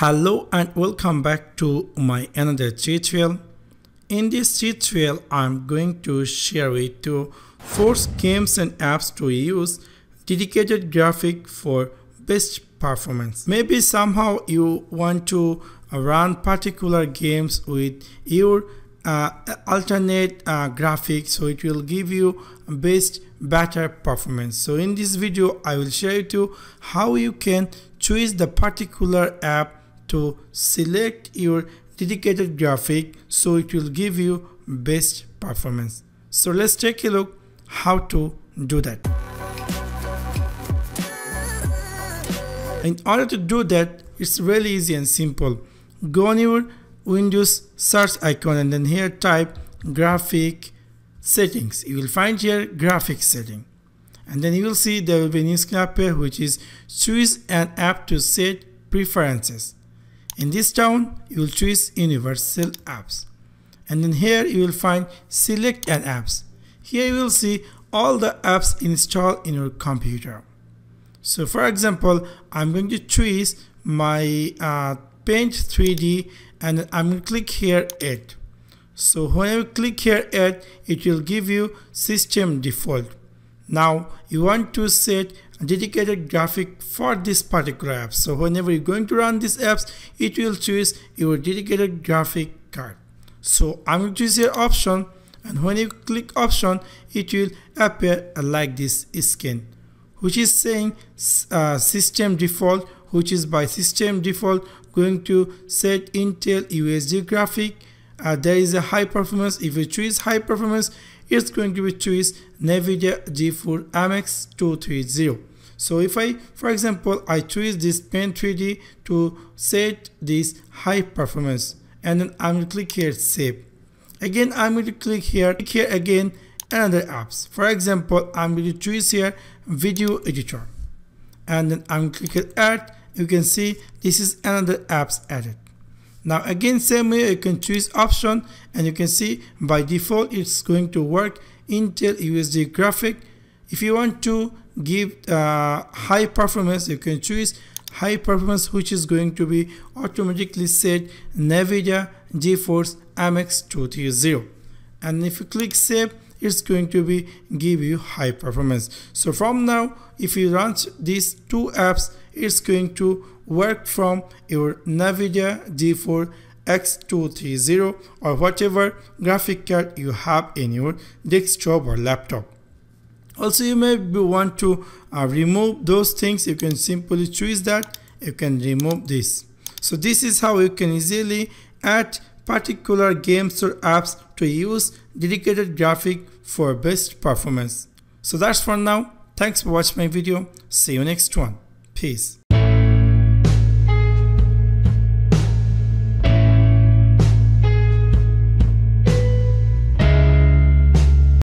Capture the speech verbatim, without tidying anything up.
Hello and welcome back to my another tutorial. In this tutorial I'm going to share with you four games and apps to use dedicated graphic for best performance. Maybe somehow you want to run particular games with your uh, alternate uh, graphics, so it will give you best better performance. So in this video I will share with you how you can choose the particular app to select your dedicated graphic so it will give you best performance. So let's take a look how to do that. In order to do that, it's really easy and simple. Go on your Windows search icon and then here type graphic settings. You will find here graphic setting, and then you will see there will be a new screen here which is choose an app to set preferences. In this down, you will choose universal apps, and then here you will find select an apps. Here you will see all the apps installed in your computer. So for example, I'm going to choose my uh, Paint three D and I'm going to click here add. So when you click here add, it will give you system default. Now you want to set dedicated graphic for this particular app. So whenever you're going to run these apps, it will choose your dedicated graphic card. So I'm going to choose here option, and when you click option, it will appear like this skin which is saying uh, system default, which is by system default going to set Intel U H D graphic. Uh, there is a high performance. If you choose high performance, it's going to be choose NVIDIA GeForce M X two thirty. So if I, for example, I choose this Paint three D to set this high performance, and then I'm going to click here save. Again, I'm going to click here, click here again another apps. For example, I'm going to choose here Video Editor, and then I'm going to click add. You can see this is another apps added. Now again, same way you can choose option, and you can see by default it's going to work Intel U H D graphic. If you want to give uh, high performance, you can choose high performance, which is going to be automatically set NVIDIA GeForce M X two thirty. And if you click save, it's going to be give you high performance. So from now, if you launch these two apps, it's going to work from your NVIDIA GeForce X two thirty or whatever graphic card you have in your desktop or laptop. Also, you may want to uh, remove those things. You can simply choose that. You can remove this. So this is how you can easily add particular games or apps to use dedicated graphic for best performance. So that's for now. Thanks for watching my video. See you next one. Peace.